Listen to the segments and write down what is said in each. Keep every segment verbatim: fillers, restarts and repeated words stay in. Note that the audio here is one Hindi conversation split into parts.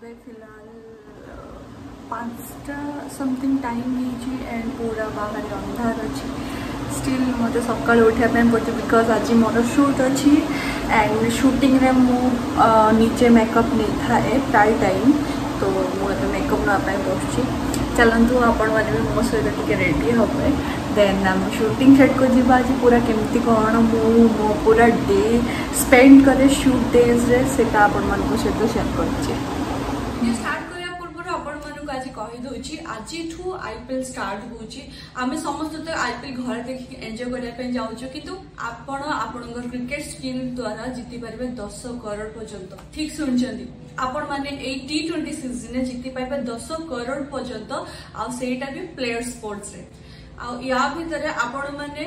पे फिलहाल पाँचटा समथिंग टाइम नहीं एंड पूरा बाहर अंधार अच्छी स्टिल मत सका उठापी पड़े बिकज आज मोर शूट अच्छी एंड शूटिंग रे मु निजे मेकअप नहीं थाए प्राय टाइम तो मुझे मेकअप नाप बसुच्छी चलतु आपण मैंने मो सहित टी रेडी हे देन आम शूटिंग सेट को जी आज पूरा केमती कौन मो पूरा डे स्पेंड करे शूट डेज रे से आपण मान सहित शेयर कर स्टार्ट करा पूर्व आपण मानक आज कहीदे आज आईपीएल स्टार्ट होमें समस्त तो आईपीएल घर देखिए एंजय करने जाऊँ कि आपण आपण क्रिकेट स्किल द्वारा जीति पारे दस करोड़ पर्यंत ठीक सुनिं आपण माने टी ट्वेंटी सीजन जीति पाइबा दस करोड़ पर्यंत आईटा भी प्लेयर स्पोर्ट्स रे या भर आपण माने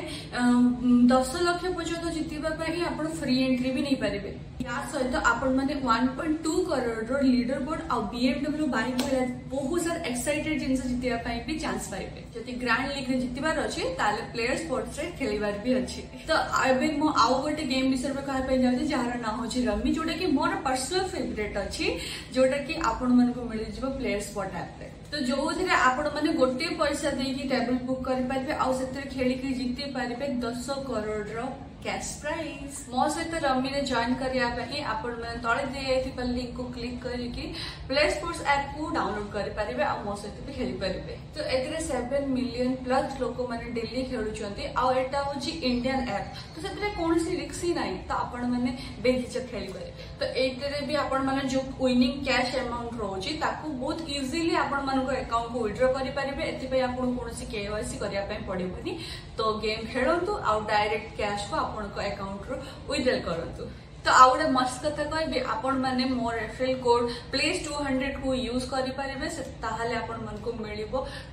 दस लाख पर्यंत जीतवाई आप फ्री एंट्री भी नहीं पारे या सहित आपण माने one point two crore leader board आउ बीएमडब्ल्यू बाइक भर बहुत सारा एक्साइटेड जिनस जीतने भी चांस पाइबे जदि ग्रांड लीग रे जीतबार अच्छे प्लेयर स्पोर्ट्स रे खेलिबार भी अच्छे तो एवं मो आउ गोटे गेम विषय में कहवाई जाऊँगी जार ना हूँ रमी जोटा कि मोर पर्सनल फेवरेट अच्छी जोटा कि आपण मानू मिल जाए प्लेयर स्पोर्ट ऐप तो जो आपण माने गोटे पैसा देकी टेबल बुक करें आउ से खेलिकी जीति पारे दस करोड़ रो कैश प्राइज मो सहित रमी ने जॉइन करने आपण मैंने तले दी जा लिंक को क्लिक करके प्ले स्पोर्ट्स ऐप को डाउनलोड करेंगे आ मो सहित भी खेली पारे तो ये सेवन मिलियन प्लस लोक मैंने डेली खेलुंट आटा हूँ इंडियन ऐप तो से कौन सी रिक्स ही ना तो आपण मैंने बेहिचक खेली पारे तो ये भी आपण मैंने जो विनिंग कैश अमाउंट रोचे बहुत इजिली आपण मान अकाउंट को विड्रॉ करेंगे आपको कौन केवाईसी करने पड़ेनि तो गेम खेलतु आउ डायरेक्ट कैश को अकाउंट विड्रॉल करतु तो आउ गोटे मस्त कथा कह आपण माने मोर referral code place two hundred को यूज करेंगे को मिल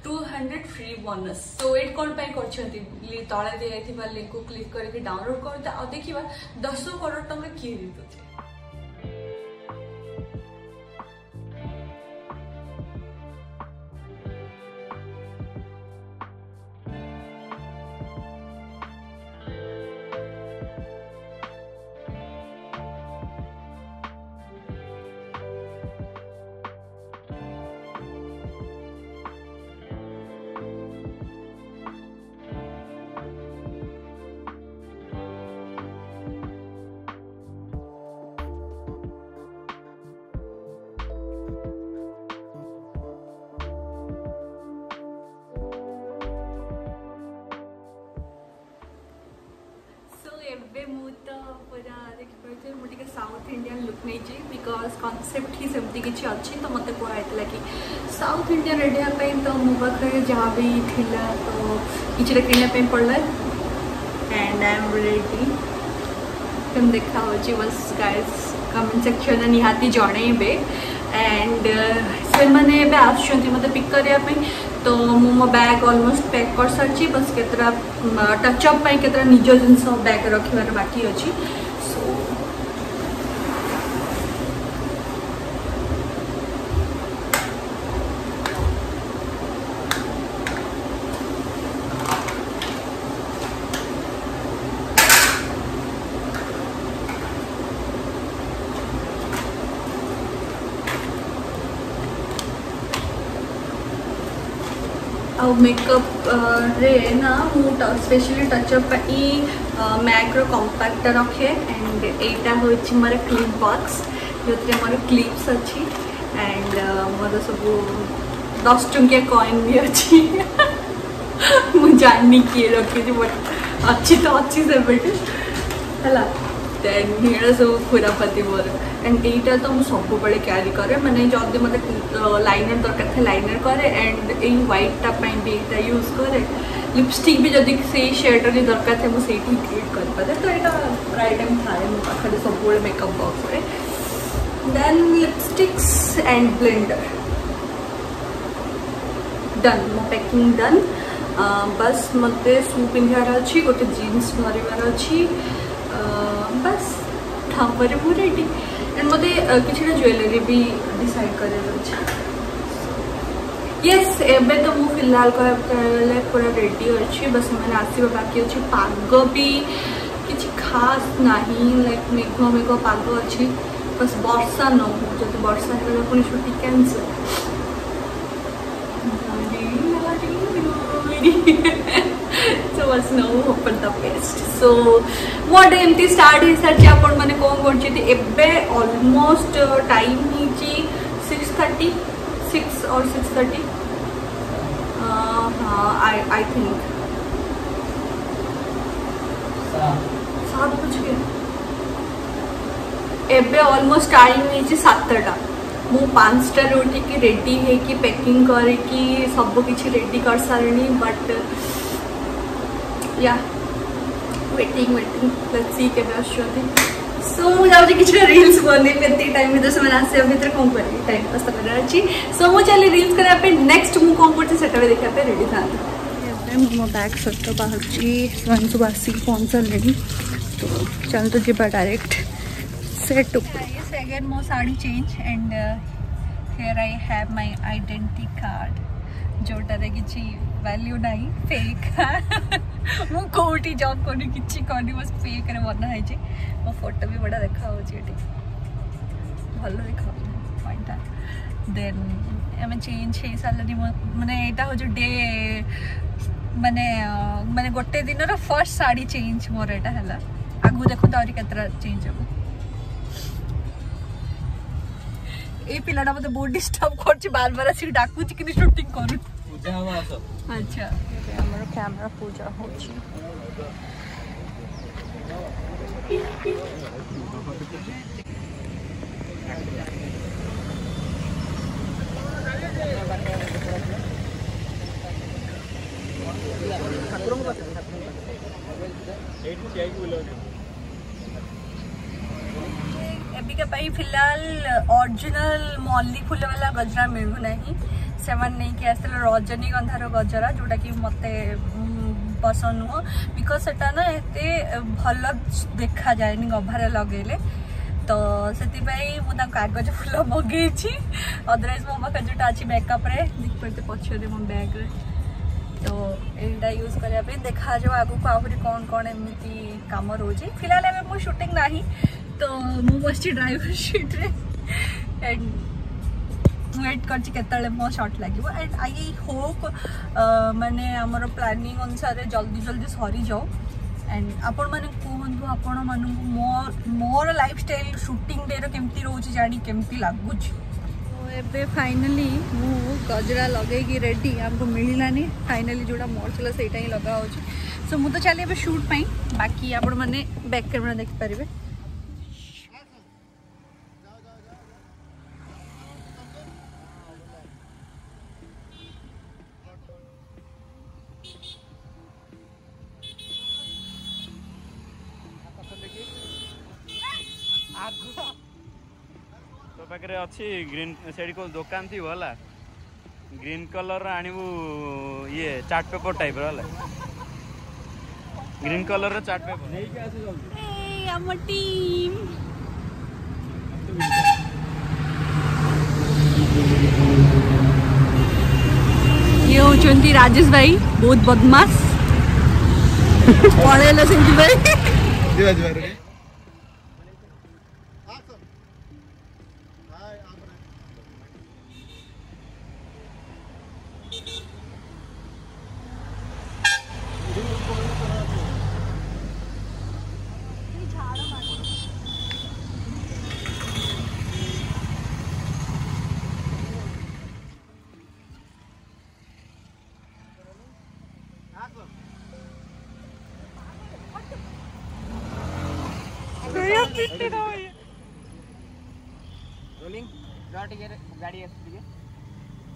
टू हंड्रेड फ्री बोनस तो वेट कौन कर तले दी जा लिंक को क्लिक करके डाउनलोड करदे आ देखा दस करोड़ टंका किए जीतुचे मुझे साउथ इंडियन लुक नहीं बिकज कनसेप्ट ही सेमती किसी अच्छी तो मत कहला कि साउथ इंडियन रेडीपी तो मो पाखे जहाँ भी थी तो किसी किणापी पड़ा एंड आई एम रेडी तुम देखा बस गाइस कमेंट सेक्शन में निहाती जड़े एंड से मैंने मत पिक करने तो मु मो बैग ऑलमोस्ट पैक कर सारी बस केतरा टचअप केतरा निज जिनस बैग रखिबार बाकी अच्छी सो आउ मेकअप रे ना मुझे स्पेशली टचअप मैक्रो कॉम्पैक्ट रखे एंड एटा हूँ मोर क्लिप बॉक्स जो मोर क्लिप्स अच्छी एंड मोर सब दस टंकिया कॉइन भी अच्छी मुझे किए रखी बट अच्छी तो अच्छी से बेटे है देन ये सब खुरा पति मोर एंड यहीटा तो मुझे सबुबले क्यारि कै मैंने जदि मत लाइनर दरकार था लाइनर कै एंड ये व्हाइटा भी यहाँ यूज कै लिपस्टिक भी जदि से शेड रि दरकार थे मुझे क्रिएट करे तो यहाँ प्राइम थाए मो पाखे सब मेकअप बॉक्स रे then lipsticks and blender done मो पैकिंग डन बस मत सू पिंधार अच्छी गोटे जीन्स भरवार अच्छी बस थापर मु रेडी एंड मत कि ज्वेलरी भी डिसाइड करे यस एबे तो मु फिलहाल कहले पूरा रेडी अच्छी बस मैंने आसवा बाकी अच्छे पाग भी किसी खास ना लाइक मेघ मेघ पाग अच्छी बस बर्षा न हो, जो बर्षा हो गए छुट्टी कैंसल। सो बस no hope for the best. So मोर एमती स्टार्ट होने कौन करलमोस्ट टाइम सिक्स थर्टी सिक्स और सिक्स थर्टी हाँ आई थिंक सात बज गए एबे ऑलमोस्ट टाइम हो सातटा मु पांचटार उठिकी रेडी होगी पैकिंग करके सबकि रेडी कर सारे बट या वेटिंग वेटिंग लेट्स सी के सो मुझे किसी रिल्स बनैबी एत टाइम भर से आसा भर कौन करेंगे टाइम पास कर अच्छी सो मुझे चलिए रिल्स करने नेक्स्ट मुझे कौन पड़े से देखा रेडी था मो बैग सत बाहर सब आसिक पहुँच सारे तो चल तो जा डायरेक्ट सेट अगेन मो sari change and here I have my identity card जोटार कि वैल्यू ना फेक मु कोटी जॉब करनी किसी करनी बस फेक रे बनाई मो फोटो भी बड़ा देखा ये भल देखा पॉइंटा देन आम चेंज हो सारे मानने यहाँ हूँ डे मानने मानने गोटे दिन फर्स्ट साड़ी चेंज मोर यहाँ है आगू देखो तो आत चेंज हम ए पिलाटा मत बहुत डिस्टर्ब कर बार बार आसिक डाकुच कि शूटिंग कर अच्छा हमर कैमरा पूजा हो फिलहाल ओरिजिनल मल्ली फूल वाला गजरा मिलू ना से नहीं रजनीगंधार गजरा जोटा कि मत पसंद नुह बिकज से ना एत भल देखा जाए गभारे लगेले तो से कागज फूल मगे अदरवैज मो पाखे जोटा अच्छी मेकअप देखते पचर मो बैग्रे तो यहाँ यूज करने देखा जाओ आगू को आहरी कौन कौन एमती काम रोचे फिलहाल एवं मो शूटिंग ना तो मु बसची ड्राइवर सीट रे एंड वेट करची केतले मो शॉट लागिवो एंड आई होप माने हमर प्लानिंग अनुसार जल्दी जल्दी सरी जाओ एंड आपण माने कोहंतु आपण मानु मोर मोर लाइफस्टाइल शूटिंग डे रो केमती रहूची जानी केमती लागुच तो एबे फाइनली मु गजरा लगेगी रेडी हमको मिलिलानी फाइनली जोडा मोर चला सेटा ही लगा होची सो मु तो चली एबे शूट पई बाकी आपण माने बैक कैमरा देख परिबे अच्छी ग्रीन से दुकान थी वाला ग्रीन कलर आणबू ये चार्ट पेपर टाइप वाला ग्रीन कलर रो चार्ट पेपर नहीं के आसे जल्दी ए हम टीम ये हो चंती राजेश भाई बहुत बदमाश पड़ेला सिंह भाई जी भाई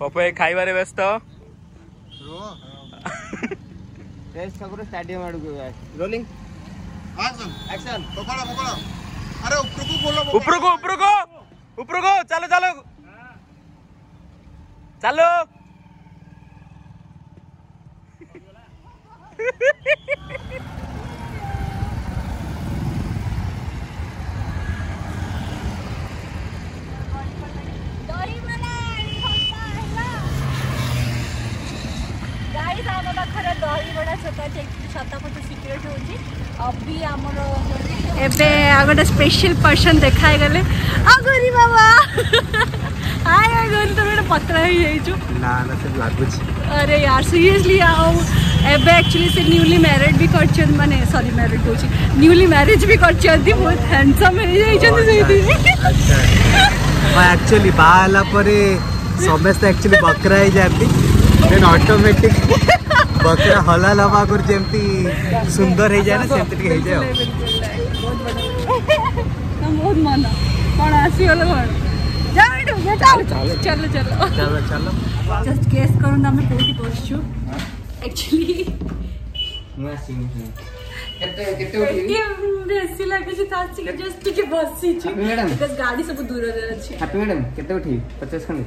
पपे खाइबारे व्यस्त रो रेस सगरो स्टेडियम आडू गयो रोलिंग एक्शन एक्शन पकड़ो पकड़ो अरे ऊपर को बोलो ऊपर को ऊपर को ऊपर को चलो चलो चलो एबे आगोटा स्पेशल पर्सन देखाई गले अगोरी बाबा हाय अगोन तो मेरा पत्र है यही जो ना ना से लागू छी। अरे यार सीरियसली आओ एबे एक्चुअली से न्यूली मैरिड भी करछन माने सॉरी मैरिड हो छी न्यूली मैरिज भी करछन दी बहुत हैंडसम है यही जन से दी। अच्छा मैं एक्चुअली बाला परे समस्त एक्चुअली बकरा ही जाती देन ऑटोमेटिक बकरा हला लवा कर जेमती सुंदर है जाय ना सेमती के है जाय बहुत मन कौन आसी वाला घर जाओ बेटा चलो चलो चलो चलो जस्ट गेस करू ना मैं कोठी बसछु एक्चुअली मैं सिंह केते केते उठी ऐसी लागे जे ता छी जस्ट के बससी छी बिकॉज़ गाड़ी सब दूर रे अछि। हैप्पी मैडम केते उठी पचास खन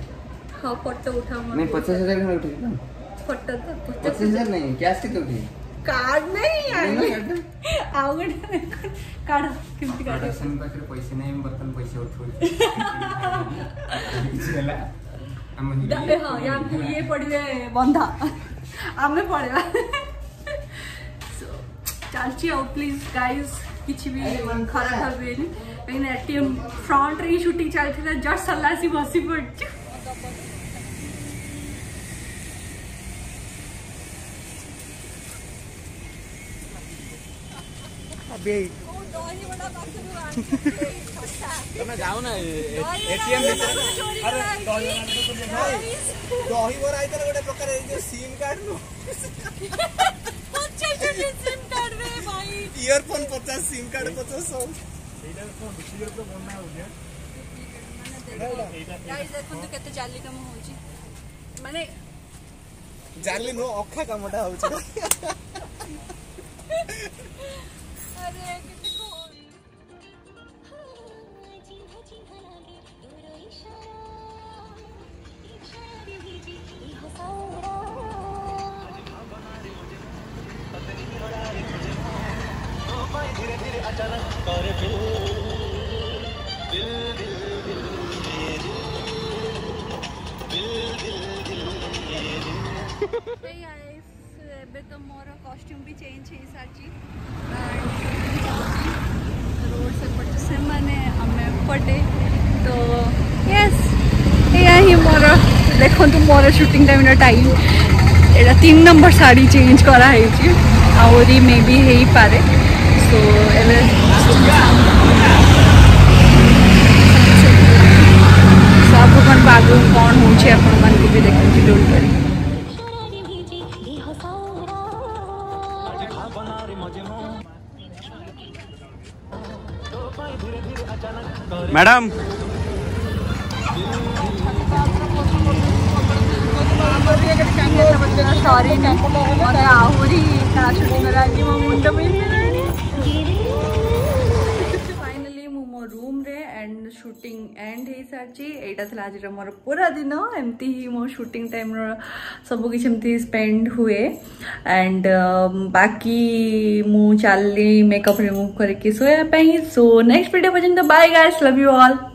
हां फोटो उठा मैं पचास हज़ार खन उठी फोटो तो पचास हज़ार नहीं कैश के तो उठी कार्ड नहीं यार आउट काढ किमती काढ सम पाकर पैसे नाही बर्तन पैसे उठो चला आम्ही दाबे हां या ये पडले बंधा आम्ही पडला सो चालची आउट प्लीज गाइस किछि भी खरा थाबे नि पेन एटीएम फ्रंट रे शूटिंग चालथिला जस्ट सल्लासी बसी पडची बे ओ दोही बड़ा बात है तुम जाओ ना एटीएम भीतर। अरे दोही दोही वर आइतर गोटे प्रकार जे सिम कार्ड नु अच्छा जे सिम कार्ड रे भाई ईयरफोन पचास सिम कार्ड पचास सौ एटा फोन बिक्री तो बनना हो गया गाइस देखो तो केते जाली काम हो छी माने जाली नो अखा कामटा हो छी। अरे कितने को तो मोर कॉस्ट्यूम भी चेंज है साची रोड से पटे से माने हमें पटे तो यस या ही मोर देखो तो मोर शूटिंग टाइम टाइम एटा तीन नंबर साड़ी चेंज करा है जी आवरी मे भी है ही पारे सो एले सब अपन बागु कौन हो छे अपन मन को भी देखो डोल करी मैडम सॉरी ना और आहुरी काशुनी मराजी मो मुंड में फाइनली मो मो रूम रे एंड शूटिंग एंड हे साची एटा थला आज रे मोर पूरा दिन एम्ती ही मो शूटिंग टाइम रो सब किछ एम्ती स्पेंड हुए एंड बाकी मो चालली मेकअप रिमूव करके सोया पई। सो नेक्स्ट वीडियो पर्यंत bye guys love you all.